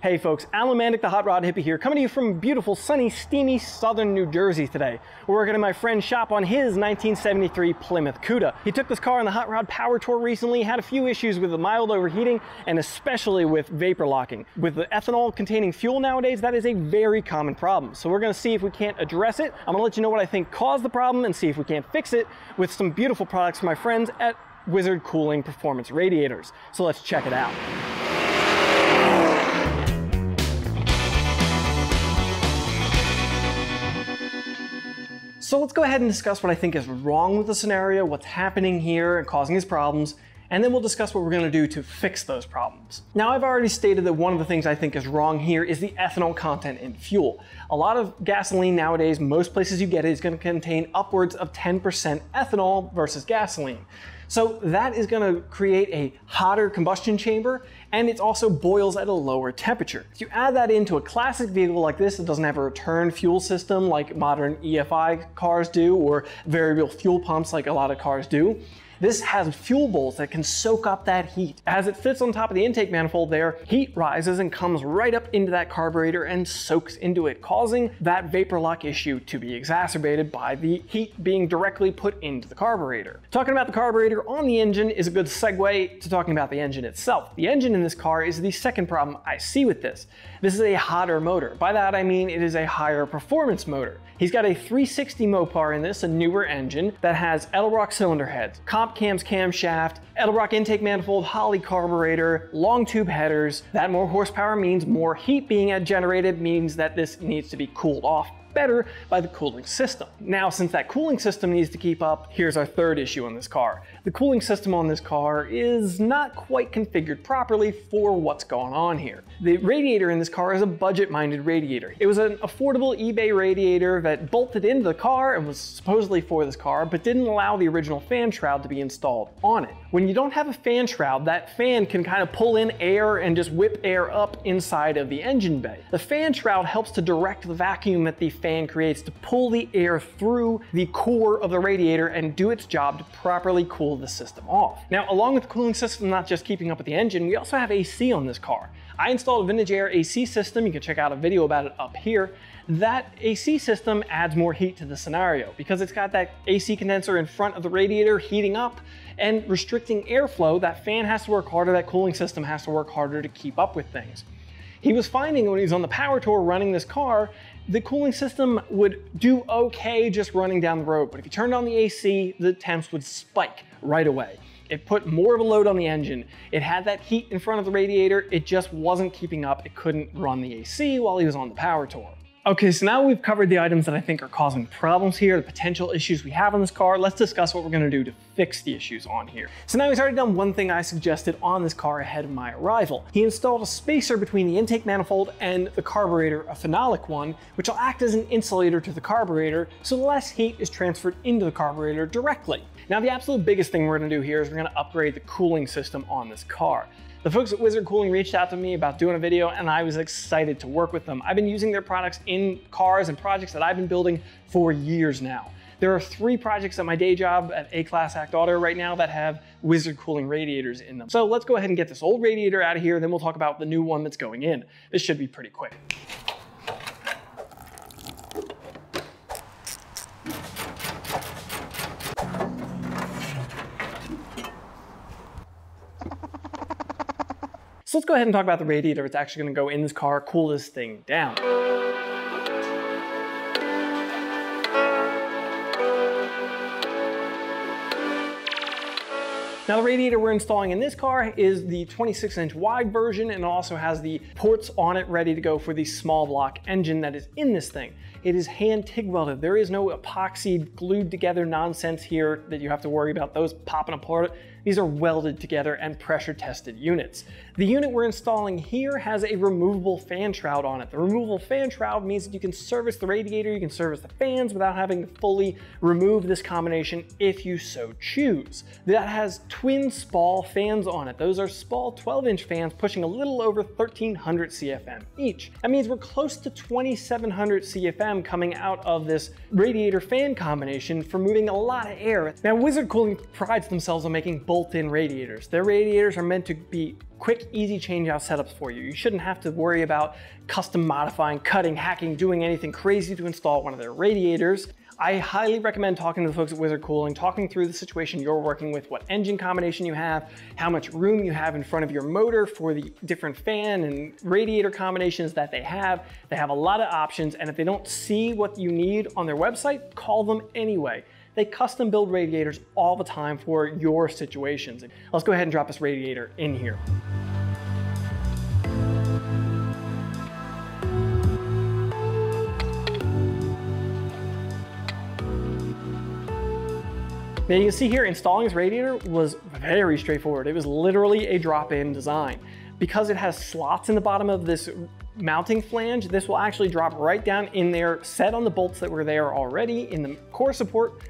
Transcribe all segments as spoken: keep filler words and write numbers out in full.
Hey folks, Alan Mandic, the Hot Rod Hippie here, coming to you from beautiful, sunny, steamy, southern New Jersey today. We're working in my friend's shop on his nineteen seventy-three Plymouth Cuda. He took this car on the Hot Rod Power Tour recently, had a few issues with the mild overheating, and especially with vapor locking. With the ethanol-containing fuel nowadays, that is a very common problem. So we're gonna see if we can't address it. I'm gonna let you know what I think caused the problem and see if we can't fix it with some beautiful products from my friends at Wizard Cooling Performance Radiators. So let's check it out. So let's go ahead and discuss what I think is wrong with the scenario, what's happening here and causing these problems, and then we'll discuss what we're gonna do to fix those problems. Now, I've already stated that one of the things I think is wrong here is the ethanol content in fuel. A lot of gasoline nowadays, most places you get it, is gonna contain upwards of ten percent ethanol versus gasoline. So that is gonna create a hotter combustion chamber, and it also boils at a lower temperature. If you add that into a classic vehicle like this that doesn't have a return fuel system like modern E F I cars do, or variable fuel pumps like a lot of cars do, this has fuel bowls that can soak up that heat. As it sits on top of the intake manifold there, heat rises and comes right up into that carburetor and soaks into it, causing that vapor lock issue to be exacerbated by the heat being directly put into the carburetor. Talking about the carburetor on the engine is a good segue to talking about the engine itself. The engine in this car is the second problem I see with this. This is a hotter motor. By that I mean it is a higher performance motor. He's got a three sixty Mopar in this, a newer engine, that has Edelbrock cylinder heads, cams camshaft, Edelbrock intake manifold, Holly carburetor, long tube headers. That more horsepower means more heat being generated, means that this needs to be cooled off better by the cooling system. Now, since that cooling system needs to keep up, here's our third issue on this car. The cooling system on this car is not quite configured properly for what's going on here. The radiator in this car is a budget-minded radiator. It was an affordable eBay radiator that bolted into the car and was supposedly for this car, but didn't allow the original fan shroud to be installed on it. When you don't have a fan shroud, that fan can kind of pull in air and just whip air up inside of the engine bay. The fan shroud helps to direct the vacuum that the fan creates to pull the air through the core of the radiator and do its job to properly cool the system off. Now, along with the cooling system not just keeping up with the engine, we also have A C on this car. I installed a Vintage Air A C system. You can check out a video about it up here. That A C system adds more heat to the scenario because it's got that A C condenser in front of the radiator heating up and restricting airflow. That fan has to work harder, that cooling system has to work harder to keep up with things. He was finding when he was on the power tour running this car, the cooling system would do okay just running down the road, but if you turned on the A C, the temps would spike right away. It put more of a load on the engine. It had that heat in front of the radiator. It just wasn't keeping up. It couldn't run the A C while he was on the power tour. Okay, so now we've covered the items that I think are causing problems here, the potential issues we have on this car. Let's discuss what we're gonna do to fix the issues on here. So now he's already done one thing I suggested on this car ahead of my arrival. He installed a spacer between the intake manifold and the carburetor, a phenolic one, which will act as an insulator to the carburetor, so less heat is transferred into the carburetor directly. Now, the absolute biggest thing we're gonna do here is we're gonna upgrade the cooling system on this car. The folks at Wizard Cooling reached out to me about doing a video, and I was excited to work with them. I've been using their products in cars and projects that I've been building for years now. There are three projects at my day job at A-Class Act Auto right now that have Wizard Cooling radiators in them. So let's go ahead and get this old radiator out of here, then we'll talk about the new one that's going in. This should be pretty quick. So let's go ahead and talk about the radiator. It's actually gonna go in this car, cool this thing down. Now, the radiator we're installing in this car is the twenty-six inch wide version, and also has the ports on it ready to go for the small block engine that is in this thing. It is hand TIG welded. There is no epoxy glued together nonsense here that you have to worry about those popping apart. These are welded together and pressure tested units. The unit we're installing here has a removable fan shroud on it. The removable fan shroud means that you can service the radiator, you can service the fans without having to fully remove this combination if you so choose. That has twin SPAL fans on it. Those are SPAL twelve inch fans pushing a little over thirteen hundred C F M each. That means we're close to twenty-seven hundred C F M coming out of this radiator fan combination for moving a lot of air. Now, Wizard Cooling prides themselves on making bolt-in radiators. Their radiators are meant to be quick, easy changeout setups for you. You shouldn't have to worry about custom modifying, cutting, hacking, doing anything crazy to install one of their radiators. I highly recommend talking to the folks at Wizard Cooling, talking through the situation you're working with, what engine combination you have, how much room you have in front of your motor for the different fan and radiator combinations that they have. They have a lot of options, and if they don't see what you need on their website, call them anyway. They custom build radiators all the time for your situations. Let's go ahead and drop this radiator in here. Now you can see here, installing this radiator was very straightforward. It was literally a drop-in design. Because it has slots in the bottom of this mounting flange, this will actually drop right down in there, set on the bolts that were there already in the core support,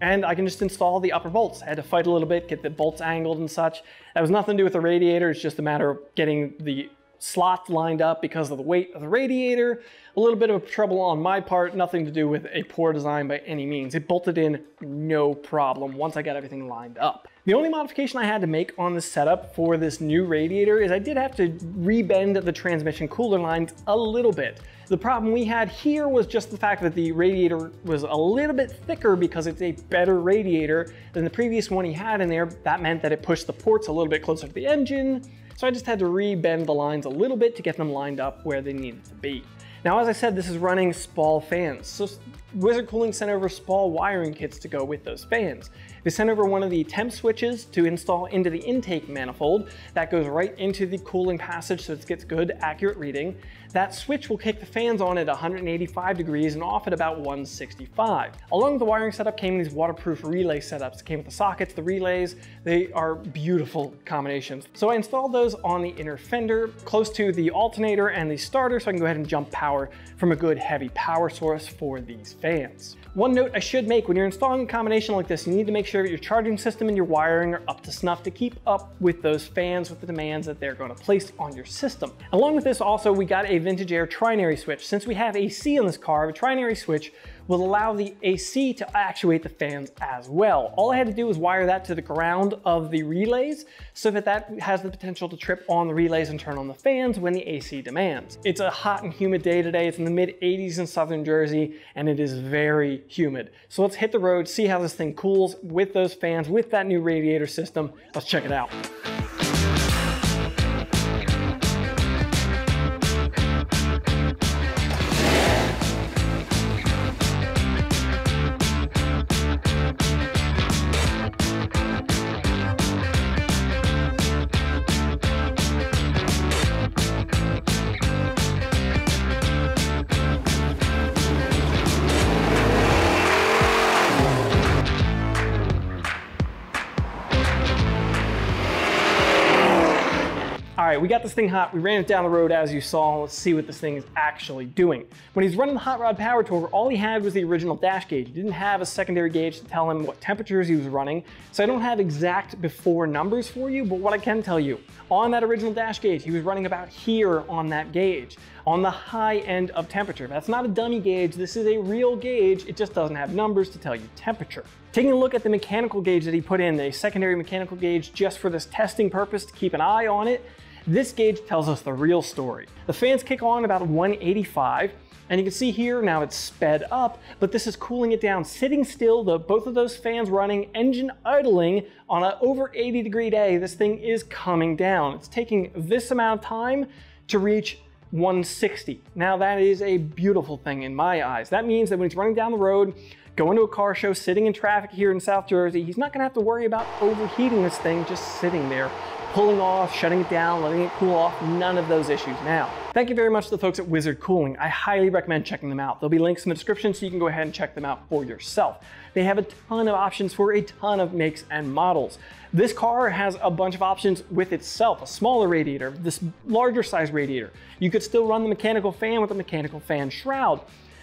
and I can just install the upper bolts. I had to fight a little bit, get the bolts angled and such. That was nothing to do with the radiator. It's just a matter of getting the slots lined up because of the weight of the radiator. A little bit of trouble on my part, nothing to do with a poor design by any means. It bolted in no problem once I got everything lined up. The only modification I had to make on the setup for this new radiator is I did have to rebend the transmission cooler lines a little bit. The problem we had here was just the fact that the radiator was a little bit thicker because it's a better radiator than the previous one he had in there. That meant that it pushed the ports a little bit closer to the engine. So I just had to re-bend the lines a little bit to get them lined up where they needed to be. Now, as I said, this is running SPAL fans. So Wizard Cooling sent over SPAL wiring kits to go with those fans. They sent over one of the temp switches to install into the intake manifold. That goes right into the cooling passage so it gets good, accurate reading. That switch will kick the fans on at one hundred eighty-five degrees and off at about one sixty-five. Along with the wiring setup came these waterproof relay setups. It came with the sockets, the relays. They are beautiful combinations. So I installed those on the inner fender, close to the alternator and the starter, so I can go ahead and jump power from a good heavy power source for these fans. One note I should make: when you're installing a combination like this, you need to make sure that your charging system and your wiring are up to snuff to keep up with those fans, with the demands that they're going to place on your system. Along with this also, we got a Vintage Air trinary switch. Since we have A C on this car, a trinary switch will allow the A C to actuate the fans as well. All I had to do was wire that to the ground of the relays so that that has the potential to trip on the relays and turn on the fans when the A C demands. It's a hot and humid day today. It's in the mid eighties in Southern Jersey, and it is very humid. So let's hit the road, see how this thing cools with those fans, with that new radiator system. Let's check it out. All right, we got this thing hot. We ran it down the road as you saw. Let's see what this thing is actually doing. When he's running the Hot Rod Power Tour, all he had was the original dash gauge. He didn't have a secondary gauge to tell him what temperatures he was running. So I don't have exact before numbers for you, but what I can tell you, on that original dash gauge, he was running about here on that gauge, on the high end of temperature. That's not a dummy gauge. This is a real gauge. It just doesn't have numbers to tell you temperature. Taking a look at the mechanical gauge that he put in, a secondary mechanical gauge just for this testing purpose to keep an eye on it, this gauge tells us the real story. The fans kick on about one eighty-five, and you can see here now it's sped up, but this is cooling it down. Sitting still, the, both of those fans running, engine idling on an over eighty degree day, this thing is coming down. It's taking this amount of time to reach one sixty. Now that is a beautiful thing in my eyes. That means that when it's running down the road, going to a car show, sitting in traffic here in South Jersey, he's not gonna have to worry about overheating this thing just sitting there, pulling off, shutting it down, letting it cool off, none of those issues now. Thank you very much to the folks at Wizard Cooling. I highly recommend checking them out. There'll be links in the description so you can go ahead and check them out for yourself. They have a ton of options for a ton of makes and models. This car has a bunch of options with itself, a smaller radiator, this larger size radiator. You could still run the mechanical fan with a mechanical fan shroud.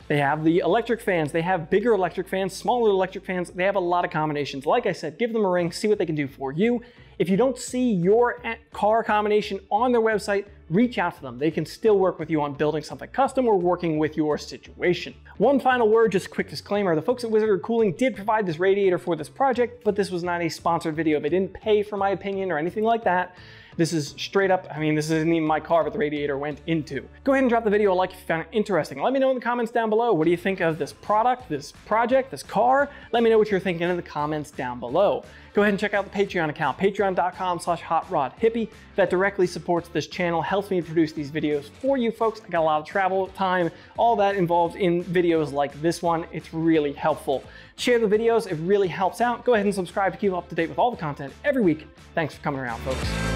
They have the electric fans, they have bigger electric fans, smaller electric fans, they have a lot of combinations. Like I said, give them a ring, see what they can do for you. If you don't see your car combination on their website, reach out to them. They can still work with you on building something custom or working with your situation. One final word, just a quick disclaimer. The folks at Wizard Cooling did provide this radiator for this project, but this was not a sponsored video. They didn't pay for my opinion or anything like that. This is straight up, I mean, this isn't even my car, but the radiator went into. Go ahead and drop the video a like if you found it interesting. Let me know in the comments down below, what do you think of this product, this project, this car? Let me know what you're thinking in the comments down below. Go ahead and check out the Patreon account, patreon dot com slash hot rod hippie. That directly supports this channel, helps me produce these videos for you folks. I got a lot of travel time, all that involved in videos like this one. It's really helpful. Share the videos, it really helps out. Go ahead and subscribe to keep up to date with all the content every week. Thanks for coming around, folks.